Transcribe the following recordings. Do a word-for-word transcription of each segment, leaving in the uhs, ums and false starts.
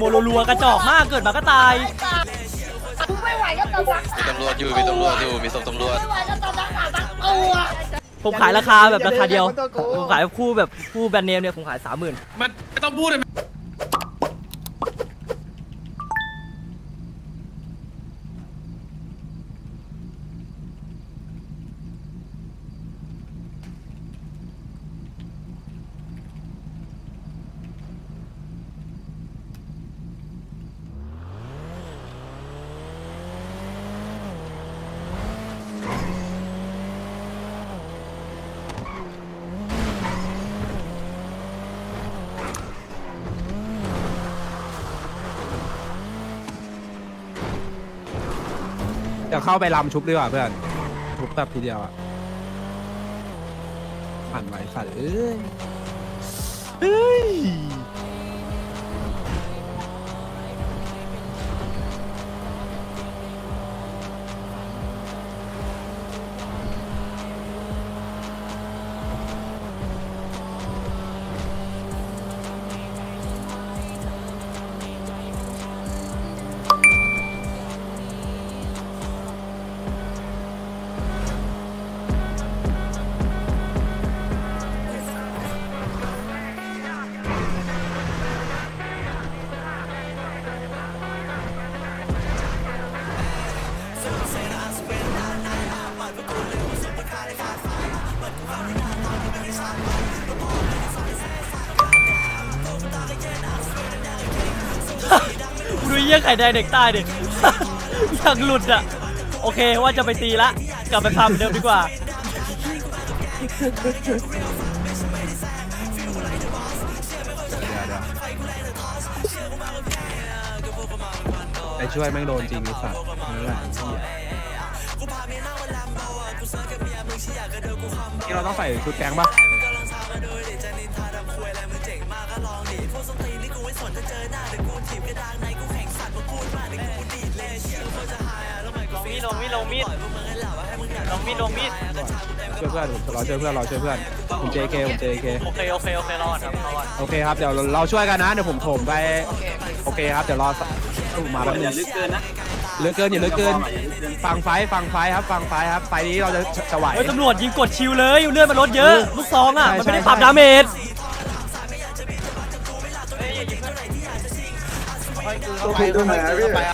โมโลลัวกระจอกมากเกิดมาก็ตายไม่ไหวก็ตำรวจตำรวจอยู่มีตำรวจอยู่มีศพตำรวจผมขายราคาแบบราคาเดียวผมขายคู่แบบคู่แบรนด์เนมเนี่ยผมขายสามหมื่นมันไม่ต้องพูดเลยเดี๋ยวเข้าไปลำชุบดีกว่าเพื่อนชุบแบบทีเดียวอ่ะผ่านไหวสัตว์เอ้ยเฮ้ยดูเยี่ยงไข่แดงเด็กใต้ดิอยากหลุดอ่ะโอเคว่าจะไปตีละกลับไปทำเดิมดีกว่าไปช่วยแม่งโดนจริงดิสัตว์นี่แหละที่เราต้องใส่ชุดแกงป่ะลงมีดลงมีดลงมีดลงมีดเชื่อเพื่อนผมเราเชื่อเพื่อนเราเชื่อเพื่อนผม เจ เค ผม เจ เค โอเคโอเคโอเครอดครับโอเคครับเดี๋ยวเราช่วยกันนะเดี๋ยวผมโถมไปโอเคครับเดี๋ยวรอมาแบบอย่าลึกเกินนะลึกเกินอย่าลึกเกินฟังไฟฟังไฟครับฟังไฟครับไฟนี้เราจะจะไหวตำรวจยิงกดชิวเลยเลื่อนมันลดเยอะลูกซองอ่ะมันไม่ได้ปรับดาเมจ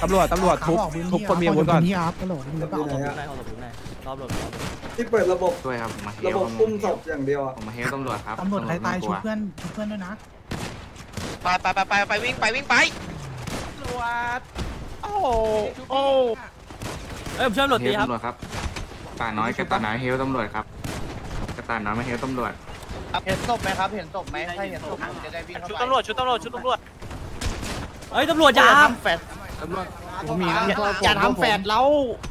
ตำรวจตำรวจทุบทุบคนมีอาวุธก่อนที่เปิดระบบระบบปุ่มศพอย่างเดียวผมมาเฮลตำรวจครับตำรวจใครตายช่วยเพื่อนช่วยเพื่อนด้วยนะไปไปไปไปวิ่งไปวิ่งไปตำรวจโอ้โอ้เอ้ยผมช่วยตำรวจตีครับตำรวจครับตาน้อยกระตาน้อยเฮลตำรวจครับกระตาน้อยมาเฮลตำรวจเห็นศพไหมครับเห็นศพไหมถ้าเห็นศพจะได้วิ่งเข้าไปชุดตำรวจชุดตำรวจชุดตำรวจเฮ้ยตำรวจอย่าทำแฝดตำรวจอย่าทำแฝดเรา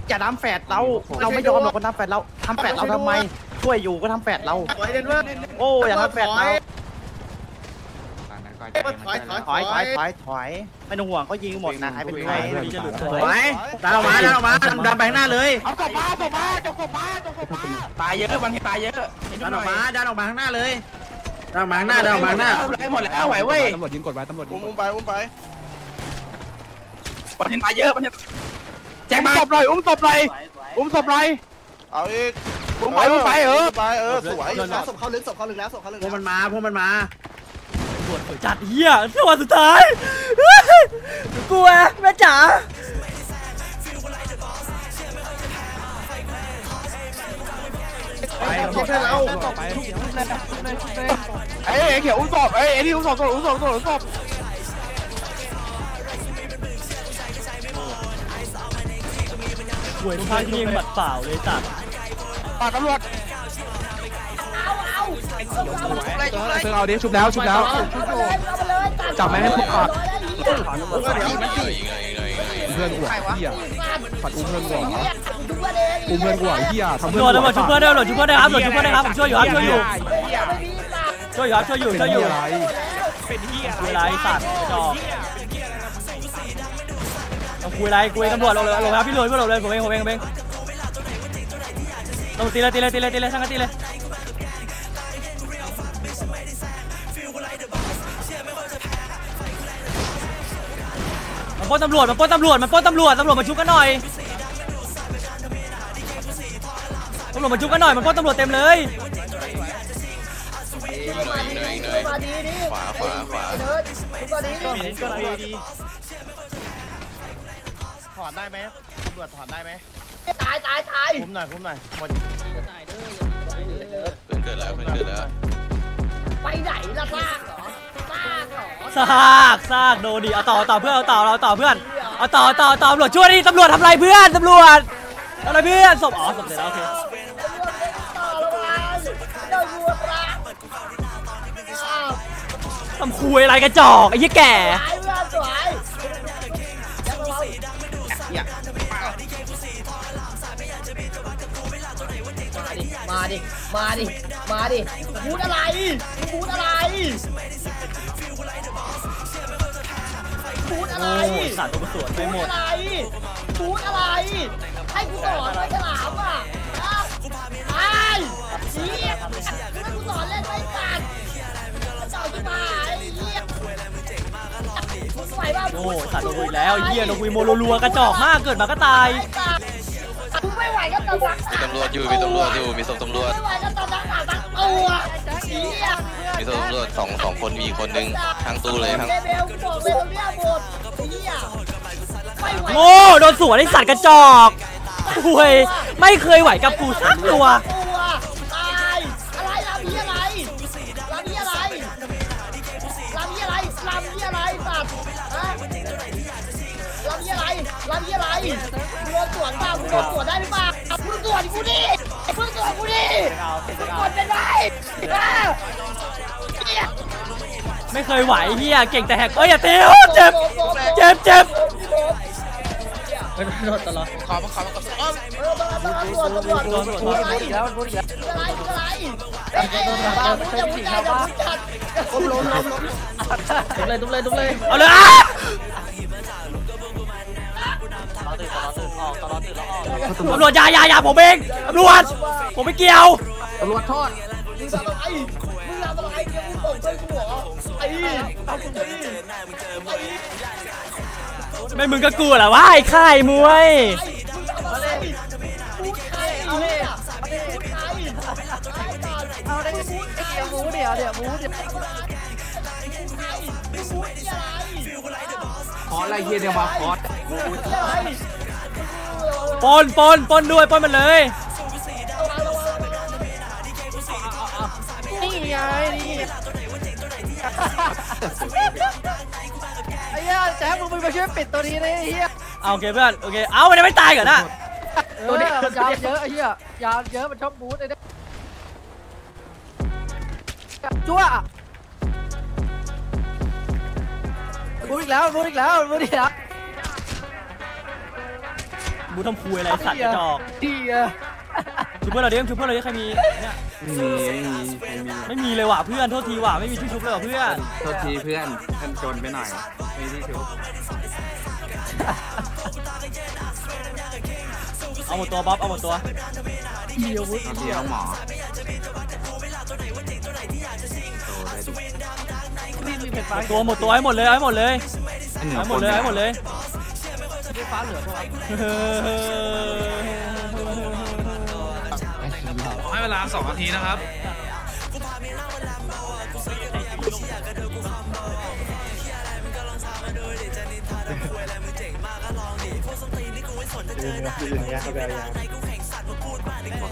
อย่าทำแฝดเราเราไม่ยอมหรอกคนทำแฝดเราทำแฝดเราทำไมช่วยอยู่ก็ทำแฝดเราโอ้อย่าทำแฝดเราถอยถอยถอยถอยถอยไม่ต้องห่วงเขายิงหมดนะใครเป็นใครถอยดันออกมาดันออกมาดันไปข้างหน้าเลยเอากบมาตบมาตบมาตบมาตายเยอะวันนี้ตายเยอะดันออกมาดันออกมาข้างหน้าเลยดันออกมาข้างหน้าดันออกมาข้างหน้าหมดแล้วไหวเว้ยตำรวจยิงกดไว้ตำรวจอุ้มไปอุ้มไปมันยังตายเยอะมันยังแจกมาอุ้มศพเลยอุ้มศพเลยอุ้มศพเลยเอาอีกอุ้มไปอุ้มไปเออไปเออสวยศพเขาลึกศพเขาลึกแล้วศพเขาลึกพวกมันมาพวกมันมาจัดเหี้ยที่วันสุดท้ายกลัวแม่จ๋าไปเพื่อนเราไอ้เขียวอุ้มศพไอ้ไอ้ที่อุ้มศพอุ้มศพอุ้มศพวยท่ายิงบัดเปล่าเลยจ้ะปาตำรวจซึ่งเอาดิชุบแล้วชุบแล้วจับไม่ให้พวกปาดเพื่อนกว่าเหี้ยปัดอุ้มเพื่อนกว่าอุ้มเพื่อนกว่าเหี้ยทำเพื่อนกว่าหลบชุบเพื่อนได้หลบชุบเพื่อนได้ครับหลบชุบเพื่อนได้ครับช่วยอยู่ครับช่วยอยู่ช่วยอยู่ช่วยอยู่ช่วยอยู่เป็นเหี้ยอะไรตัดจอกคุยไรคุยตำรวจลงเลยลงครับพี่รวยพี่รวยเลยผมเองผมเองผมเองต้องตีเลยตีเลยตีเลยตีเลยช่างกันตีเลย มันปล้นตำรวจมันปล้นตำรวจมันปล้นตำรวจตำรวจมาชุบกันหน่อยตำรวจมาชุบกันหน่อยมันปล้นตำรวจเต็มเลยขวาขวาขวาถอนได้ไหมตำรวจถอนได้ไหมตายตายตายคุ้มหน่อยคุ้มหน่อยหมดเพิ่งเกิดแล้วเพิ่งเกิดแล้วไปไหนละซากเหรอซากเหรอซากซากโดนดิเอาต่อต่อเพื่อนเอาต่อเราต่อเพื่อนเอาต่อต่อต่อตำรวจช่วยดิตำรวจทำไรเพื่อนตำรวจอะไรเพื่อนศพอ๋อศพเสร็จแล้วโอเคทำคุยอะไรกระจอกไอ้ยี่แก่มาดิมาดิมาดิพูดอะไรพูดอะไรพูดอะไรสารตัวสวนไปหมดพูดอะไรให้กูสอนไม่ฉลาดอ่ะไอ้ชี้ให้กูสอนเล่นไม่กัดเจ้าที่มาไอ้เหี้ยโอ้สารตัวอีกแล้วเหี้ยเราคุยโมโลลัวกระจอกมากเกิดมาก็ตายไม่ไหวก็ตำรวจมีตำรวจอยู่มีตำรวจอยู่มีศพตำรวจไม่ไหวก็ตำรวจขาตั้งตัวมีศพตำรวจสองสองคนมีคนนึงทางตู้เลยทางโง่โดนสวนไอ้สัตว์กระจอกโวยไม่เคยไหวกับกูสักตัวตายอะไรลำยี่อะไรลำยี่อะไรลำยี่อะไรลำยี่อะไรสัตว์ลำยี่อะไรลำยี่อะไรคุณตรวจบ้าคุณตรวจได้หรือเปล่าคุณตรวจกูดิคุณตรวจกูดิคนเป็นไรไม่เคยไหวเฮียเก่งแต่แหกเอ้ยอย่าตีเจ็บเจ็บเจ็บไม่โดนตลอดขอมาขอมาขอมาตรวจตรวจตรวจตรวจตรวจอะไรอะไรตุ้มเลยตุ้มเลยตุ้มเลยเอาเลยตำรวจยายายาผมเองตำรวจผมไม่เกี่ยวตำรวจทอดมึงทำอะไรมึงทำอะไรเนี่ยมึงตบใส่กูเหรอไอ้ไม่มึงก็กลัวแหละว่าไอ้ค่ายมวยเอาได้มูดเดี๋ยวมูดเดี๋ยวเดี๋ยวมูดเดี๋ยวขออะไรเฮียเดี๋ยวมาขอปนปนปนด้วยปนมันเลยนี่ไงนี่ไอ้เหี้ยแจ๊บมึงไปช่วยปิดตัวนี้เลยไอ้เหี้ยเอาโอเคเพื่อนโอเคเอามันยังไม่ตายก่อนนะตัวนี้มันยาวเยอะไอ้เหี้ยยาวเยอะมันชอบบูทไอ้เนี่ยจั่วบูทอีกแล้วบูทอีกแล้วบูทอีกแล้วบูทำคุยอะไรสัตว์จอกดีอะชุบเพื่อนเราเด้งชุบเพื่อนเราเด้งใครมีเนี่ยไม่มีเลยว่ะเพื่อนโทษทีว่ะไม่มีที่ชุบเลยว่ะเพื่อนโทษทีเพื่อนเพื่อนจนไปหน่อยไม่มีที่ชุบเอาหมดตัวบ๊อบเอาหมดตัวเดียววุ้ยเดียวหมอตัวหมดตัวให้หมดเลยให้หมดเลยให้หมดเลยให้หมดเลยฟ้าเหลือตัวให้เวลาสองนาทีนะครับ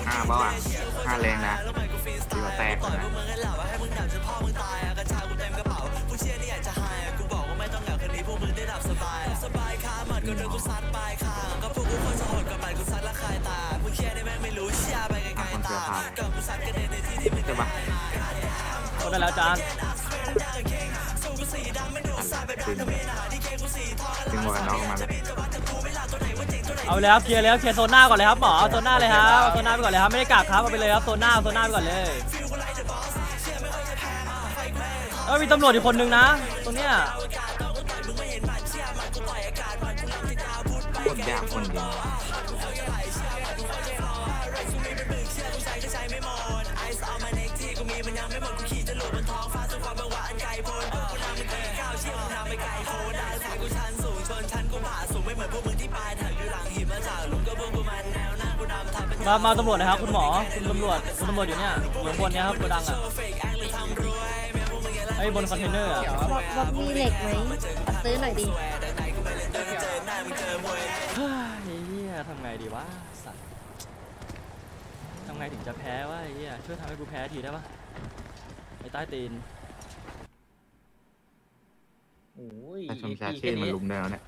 ห้าบ้าห้าแรงนะตีมาแตกคนได้แล้วจานดึงหัวกันน้องมาเอาเลยครับเคลียร์แล้วเคลียร์โซนหน้าก่อนเลยครับหมอโซนหน้าเลยครับโซนหน้าไปก่อนเลยครับไม่ได้กลับครับเอาไปเลยครับโซนหน้าโซนหน้าไปก่อนเลยเอ้ยมีตำรวจอีกคนนึงนะตรงเนี้ยคนยากคนเดียว ไม่เหมือนพวกมึงที่ปลายแถวอยู่หลังหิมะจ่าลุงก็พวกกูมันแนวหน้ากูดำทำเป็นมามาตำรวจนะครับคุณหมอคุณตำรวจคุณตำรวจอยู่เนี่ยอยู่บนเนี้ยครับกระดังอ่ะไอ้บนคอนเทนเนอร์อ่ะบอกมีเหล็กไหมซื้อหน่อยดิเฮ้ยเนี่ยทำไงดีวะสัตว์ทำไงถึงจะแพ้วะไอ้เหี้ยช่วยทำให้กูแพ้ทีได้ปะไอ้ใต้ตีนโอ้ยชมชาเช่มันลุมแล้วเนี่ย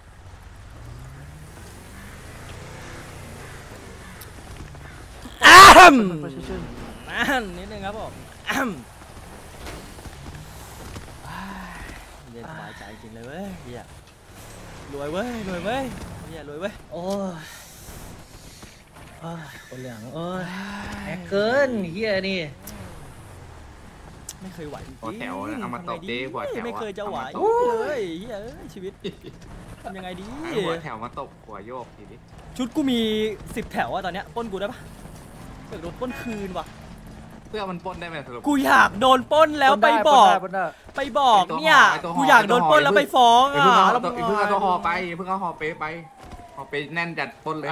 อ้ามนั่นนิดนึงครับผมอ้ามเย็นสบายใจจริงเลยเว้ยเฮียรวยเว้ยรวยเว้ยเฮียรวยเว้ยโอ้ยคนเหลืองโอ้ยแอคเกิลเฮียนี่ไม่เคยไหวจริงหัวแถวเอามาตบดิหัวแถวไม่เคยจะไหวเลยเฮียชีวิตทำยังไงดีหัวแถวมาตบหัวโยกทีนี้ชุดกูมีสิบแถวอะตอนเนี้ยป้นกูได้ปะเกิดโดนป้นคืนว่ะเพื่อมันป้นได้ไหมสรุปกูอยากโดนป้นแล้วไปบอกไปบอกเนี่ยกูอยากโดนป้นแล้วไปฟ้องอ่ะแล้วมึงเพิ่งเอาห่อไปเพิ่งเอาห่อเป๊ะไปห่อเป๊ะแน่นจัดป้นเลย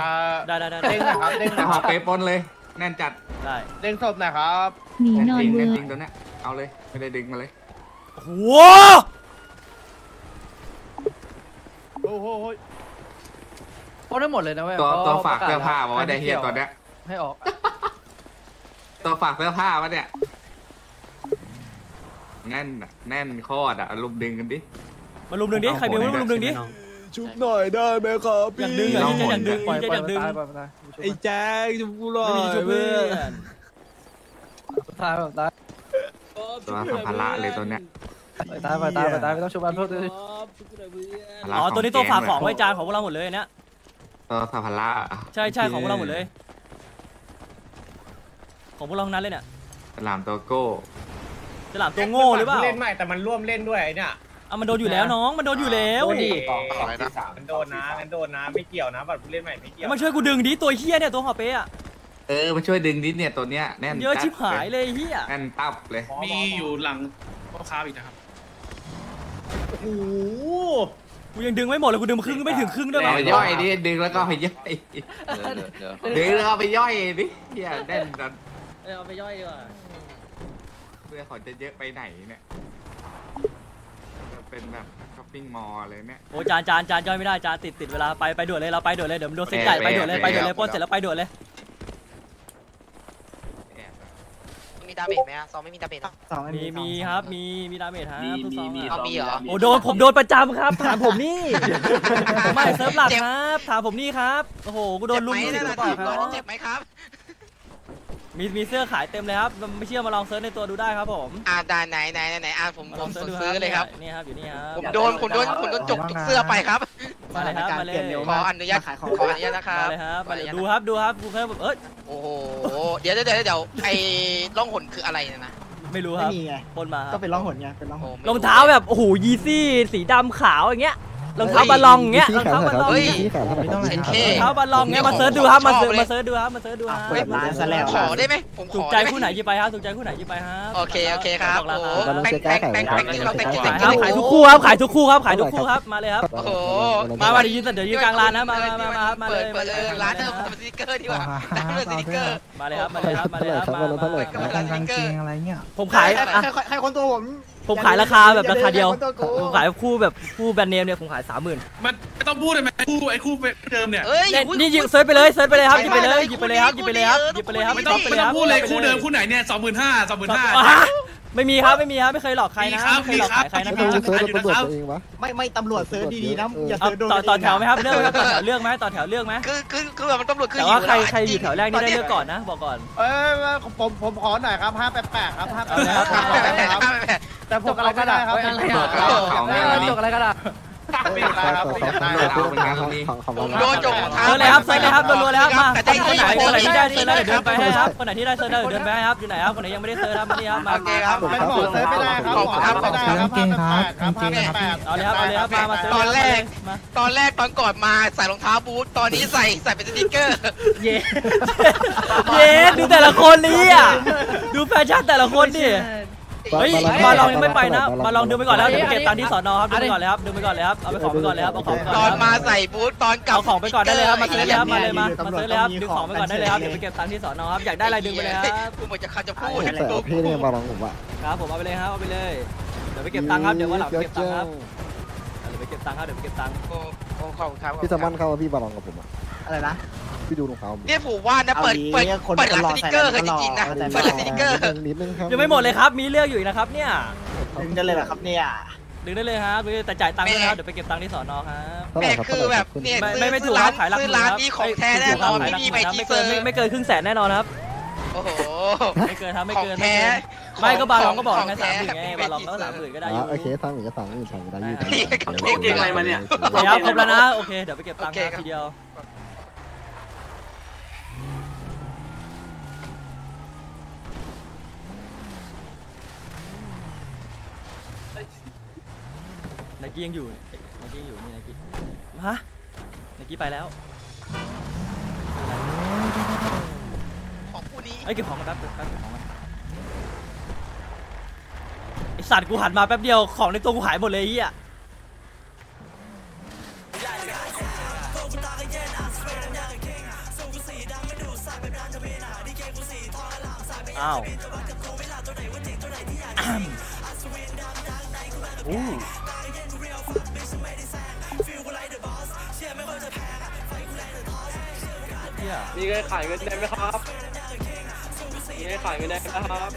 ได้ได้ได้เด้งนะครับเด้งแต่ห่อเป๊ะป้นเลยแน่นจัดได้เด้งศพนะครับหนีนอนเวอร์จริงตัวเนี้ยเอาเลยไม่ได้ดึงมาเลยโอ้โหโอ้โหป้นได้หมดเลยนะเว้ยตัวตัวฝากเสื้อผ้าบอกว่าได้เฮียตัวเนี้ยให้ออกตัวฝากเสื้อผ้าวะเนี่ยแน่นอ่ะแน่นข้ออ่ะลุมดึงกันดิมาลุมดึงดิใครมีมาลุมดึงดิชุบหน่อยได้ไหมครับพี่ดึงอ่ะพี่จะดึงพี่จะดึงไอ้แจ๊คชุบกูหน่อยเพื่อนตายตายตัวสัมภาระเลยตัวเนี้ยตายตายตายไม่ต้องชุบอันพวกตัวอ๋อตัวนี้ตัวฝากของไว้จานของพวกเราหมดเลยเนี่ยตัวสัมภาระใช่ใช่ของพวกเราหมดเลยของพวกเรานั้นเลยเนี่ยฉลามตัวโก้ฉลามตัวโง่หรือเปล่าเล่นใหม่แต่มันร่วมเล่นด้วยเนี่ยอ่ะมันโดนอยู่แล้วน้องมันโดนอยู่แล้วดิมันโดนนะมันโดนนะไม่เกี่ยวนะบัตรผู้เล่นใหม่ไม่เกี่ยวมาช่วยกูดึงดิตัวเฮี้ยเนี่ยตัวหอเป๊ะเออมาช่วยดึงดิเนี่ยตัวเนี้ยแน่นเยอะชิบหายเลยเฮี้ยแน่นตับเลยมีอยู่หลังพ่อค้าอีกนะครับโอ้โหกูยังดึงไม่หมดเลยกูดึงครึ่งไม่ถึงครึ่งด้วยมั้ยย่อยดิดึงแล้วก็ไปย่อยดึงแล้วก็ไปย่อยดิเฮี้ยแน่นจัดเอาไปย่อยดีกว่าเพื่อเขาจะเยอะไปไหนเนี่ยเป็นแบบช้อปปิ้งมอลเลยเนี่ยโอ้จานจานจานย่อยไม่ได้จานติดติดเวลาไปไปด่วนเลยเราไปด่วนเลยเดี๋ยวมันโดนเซ็ตใหญ่ไปด่วนเลยไปด่วนเลยป้นเสร็จแล้วไปด่วนเลยมีดาเมจไหมอะซองไม่มีดาเมจมีมีครับมีมีดาเมจฮะทุกซองมีเหรอโอ้โดนผมโดนประจำครับถามผมนี่ไม่เซิร์ฟหลักครับถามผมนี่ครับโอ้โหกูโดนลุมเลยครับเจ็บไหมครับมีมีเสื้อขายเต็มเลยครับไม่เชื่อมาลองเซิร์ชในตัวดูได้ครับผมอ่าได้ไหนไหนไหนอ่าผมผมซื้อเลยครับนี่ครับอยู่นี่ครับผมโดนผมโดนผมโดนจกจุกเสื้อไปครับมาเลยครับมาเลยขออนุญาตขายของขออนุญาตนะครับดูครับดูครับกูแค่แบบเอ้ยโอ้โหเดี๋ยวเดี๋ยวเดี๋ยวไอ้ล่องหนคืออะไรนะนะไม่รู้ครับคนมาก็เป็นล่องหนไงเป็นล่องหนรองเท้าแบบโอ้โหยีซี่สีดำขาวอย่างเงี้ยรองเท้าบาลองเงี้ยรองเท้าบาลองรองเท้าบาลองเงี้ยมาเซิร์ชดูครับมาเซิร์ชมาเซิร์ชดูครับมาเซิร์ชดูครับขอได้ไหมผมขอถูกใจคู่ไหนยี่ไปครับถูกใจคู่ไหนยี่ไปครับโอเคโอเคครับโอ้แบงแบงแบงแบงที่เราแบงที่เราขายทุกคู่ครับขายทุกคู่ครับขายทุกคู่ครับมาเลยครับโอ้โหมาวันนี้ยืนเดี๋ยวยืนกลางร้านนะมามามามาเลยมาเลยร้านเดิมสติ๊กเกอร์ดีกว่าสติ๊กเกอร์มาเลยครับมาเลยครับมาเลยครับมาเลยครับสติ๊กเกอร์อะไรเงี้ยผมขายใครคนตัวผมผมขายราคาแบบราคาเดียวผมขายคู่แบบคู่แบรนด์เนมเนี่ยผมขายสามหมื่นมันไม่ต้องพูดเลยไหมคู่ไอ้คู่เดิมเนี่ยนี่หยิบเซิร์ชไปเลยเซิร์ชไปเลยครับหยิบไปเลยหยิบไปเลยครับหยิบไปเลยครับหยิบไปเลยครับไม่ต้องไม่ต้องพูดเลยคู่เดิมคู่ไหนเนี่ยสองหมื่นห้าสองหมื่นห้าไม่มีครับไม่มีครับไม่เคยหลอกใครนะไม่เคยหลอกใครนะไม่เคยหลอกใครนะไม่ไม่ตำรวจเซิร์ชดีๆนะอย่าเซิร์ชโดนต่อแถวไหมครับเลือกไหมต่อแถวเลือกไหมต่อแถวเลือกไหมคือคือคือแบบมันตำรวจคือแต่ว่าใครใครอยู่แถวแรกนี่ได้เลือกก่อนนะบอกก่อนเออผมผมขอหน่อยครับห้าแปดแปดครับห้าแปดแปดครับแต่ผมอะไรก็ได้ครับจกอะไรก็ได้โดนจกเท้าเลยครับเซิร์ฟเลยครับรัวๆเลยครับมาคนไหนคนไหนที่ได้เซิร์ฟได้เดินไปให้ครับคนไหนที่ได้เซิร์ฟได้เดินไปให้ครับอยู่ไหนครับคนไหนยังไม่ได้เซิร์ฟครับมาที่ครับมาครับเป็นหมอเซิร์ฟไม่ได้ครับหมอครับไม่ได้ครับเก่งครับเก่งครับเอาเลยครับเอาเลยครับมาตอนแรกตอนแรกตอนก่อนมาใส่รองเท้าบูทตอนนี้ใส่ใส่เป็นสติ๊กเกอร์เย้เย้ดูแต่ละคนนี่อ่ะดูแฟชั่นแต่ละคนดิ เฮ้ยมาลองยังไม่ไปนะมาลองดึงไปก่อนแล้วเดี๋ยวเก็บตามที่สอนอครับดึงไปก่อนเลยครับดึงไปก่อนเลยครับเอาไปของไปก่อนเลยครับเอาของตอนมาใส่บูทตอนกลับเอาของไปก่อนได้เลยครับมาซื้อเลยครับมาเลยมามาซื้อเลยครับดึงของไปก่อนได้เลยครับเดี๋ยวไปเก็บตามที่สอนอครับอยากได้อะไรดึงไปเลยครับกูมันจะขาดจะพูดพี่เนี่ยมาลองผมอ่ะครับผมเอาไปเลยครับเอาไปเลยเดี๋ยวไปเก็บตังค์ครับเดี๋ยวว่าหลังเก็บตังค์ครับเดี๋ยวไปเก็บตังค์ครับเดี๋ยวไปเก็บตังค์พี่สมานเข้าพี่มาลองกับผมอ่ะอะไรนะพี่ดูรองเท้าเนี่ยผมว่านะเปิดเปิดเปิดสติ๊กเกอร์เลยจริงๆนะเปิดสติ๊กเกอร์ยังไม่หมดเลยครับมีเรื่องอยู่อีกนะครับเนี่ยดึงได้เลยเหรอครับเนี่ยดึงได้เลยครับแต่จ่ายตังค์ด้วยนะเดี๋ยวไปเก็บตังค์ที่สอนอครับแม่คือแบบเนี่ยไม่ไม่ถูกขายร้านร้านนี้ของแท้แน่นอนไม่มีใบจีเซอร์ไม่เกินครึ่งแสนแน่นอนครับโอ้โหไม่เกินครับไม่เกินไม่เกินไม่ก็บาลองก็บอกงั้นสามหมื่นไงบาลองก็สามหมื่นก็ได้อยู่โอเคสามหมื่นก็สามหมื่นสามหมื่นได้อยู่เก่งอะไรมาเนี่ยแล้วครบแล้วนะโอเคเดี๋ยวไปเก็บตังค์ทีเดียวนักกี้ยังอยู่นักกี้อยู่นี่นักกี้ฮะนักกี้ไปแล้วของผู้นี้ไอ้เก็บของมาครับเก็บของมาไอสัตว์กูหันมาแป๊บเดียวของในตัวกูหายหมดเลยไอ้เหี้ยอ้าวอู้นี่ก็ขายเงินได้ไหมครับนี่ก็ขายเงินได้นะครับ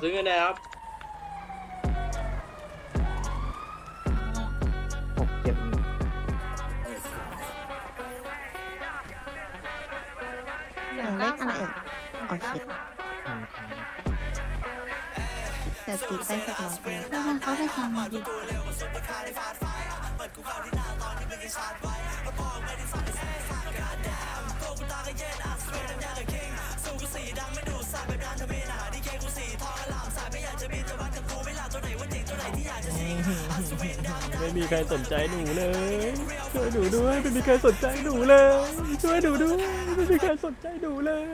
ซื้อเงินได้ครับเดี๋ยวติดไปสักหน่อยเพื่อนเขาได้ทำมาดิไม่มีใครสนใจหนูเลยช่วยหนูด้วยไม่มีใครสนใจหนูเลยช่วยหนูด้วยไม่มีใครสนใจหนูเลย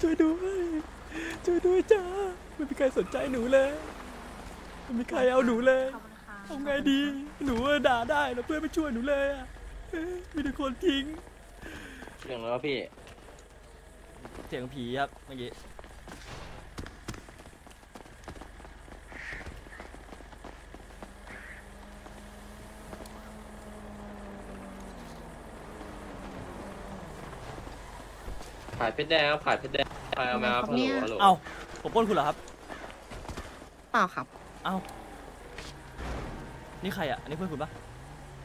ช่วยด้วยช่วยด้วยจ้าไม่มีใครสนใจหนูเลยไม่มีใครเอาหนูเลยเอาไงดีหนูด่าได้แล้วเพื่อนไม่ช่วยหนูเลยมีแต่คนทิ้งเสียงแล้วพี่เสียงผีครับเมื่อกี้ขายเพชรแดงครับขายเพชรแดงขายเอามาครับเอ้าผมปล้นคุณเหรอครับเปล่าครับเอ้านี่ใครอ่ะอันนี้เพื่อนคุณปะ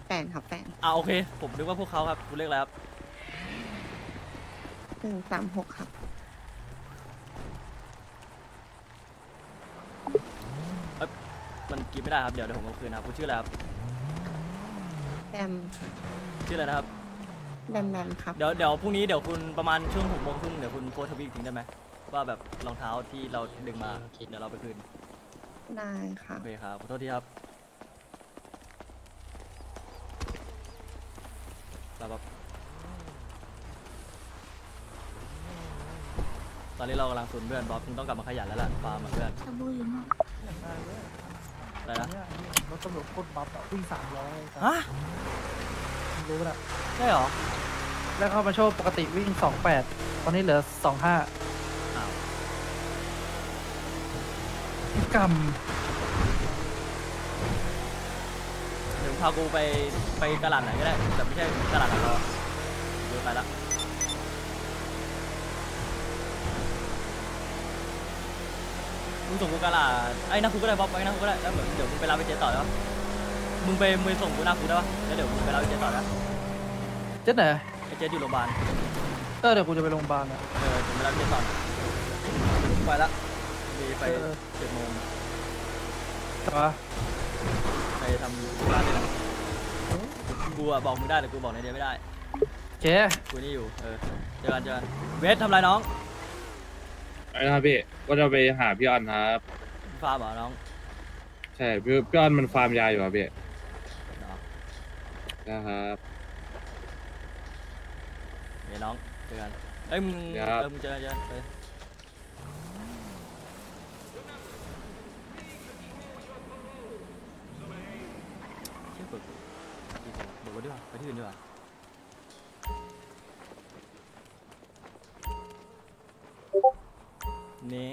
แฟนครับแฟนอ่าโอเคผมนึกว่าพวกเขาครับคุณเรียกอะไรครับหนึ่งสามหกครับเอ๊ะมันกินไม่ได้ครับเดี๋ยวเดี๋ยวผมเอาคืนครับคุณชื่ออะไรครับแบมชื่ออะไรนะครับแบมแบมครับเดี๋ยวเดี๋ยวพรุ่งนี้เดี๋ยวคุณประมาณช่วงหกโมงครึ่งเดี๋ยวคุณโพสทวิตทิ้งได้ไหมว่าแบบรองเท้าที่เราดึงมาเดี๋ยวเราไปคืนได้ค่ะโอเคครับขอโทษทีครับแบบตอนนี้เรากำลังสูญเพื่อนบ๊อบคุณต้องกลับมาขยันแล้วล่ะฟาร์มเพื่อนอะไรนะรถตำรวจคนบ๊อบวิ่งสามร้อยฮะรู้นะใช่หรอแล้วเข้ามาโชว์ปกติวิ่งสองแปดตอนนี้เหลือสองห้ากรรมเดี๋ยวพากูไปไปตลาดไหนก็ได้แต่ไม่ใช่ตลาดหลักหรอกเดี๋ยวไปละมึงส่งกูตลาดไอ้นักกูก็ได้บ๊อบไอ้นักกูก็ได้แล้วเดี๋ยวมึงไปรับไปเจต่อแล้วมึงไปมึงส่งกูหน้ากูได้ปะแล้วเดี๋ยวมึงไปรับไปเจต่อแล้วเจ๊ไหนไอ้เจ๊อยู่โรงพยาบาลเออเดี๋ยวกูจะไปโรงพยาบาลนะเออผมไปรับเจต่อไปละไปเจ็ดโมงต่อไปทำร้านเลยนะกูอะบอกมึงได้แต่กูบอกในเดียไม่ได้เจ๊กูนี่อยู่เออเจอกันเจอกันเวททำไรน้องไอ้นะพี่ก็จะไปหาพี่อันครับฟาร์มเหรอน้อง ช่พี่พี่อ้อนมันฟาร์มยาอยู่ครับพี่นะครับเดี๋ยวน้องเจอกันเอ้ยมึงเออมึงเจอเจอไปเชื่อเปิดเปิดไปดีกว่าไปที่อื่นดีกว่านี่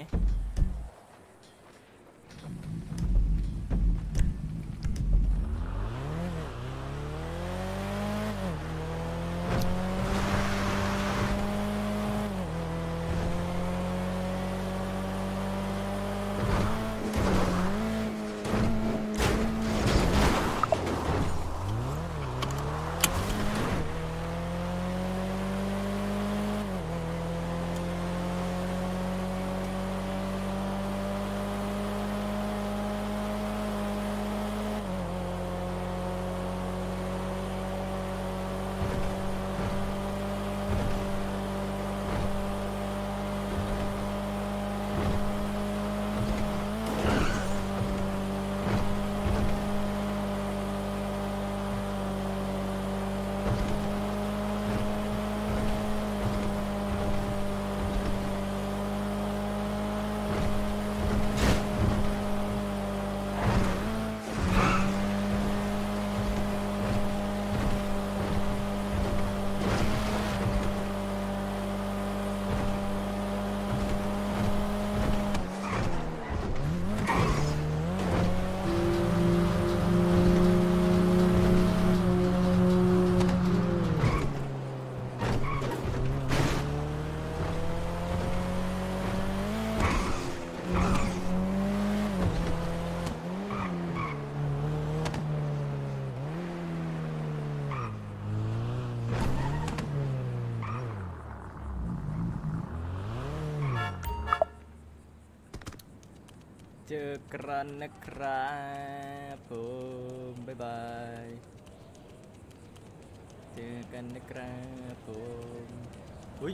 เจอกันนะครับผมบ๊ายบายเจอกันนะครับผมอุ้ย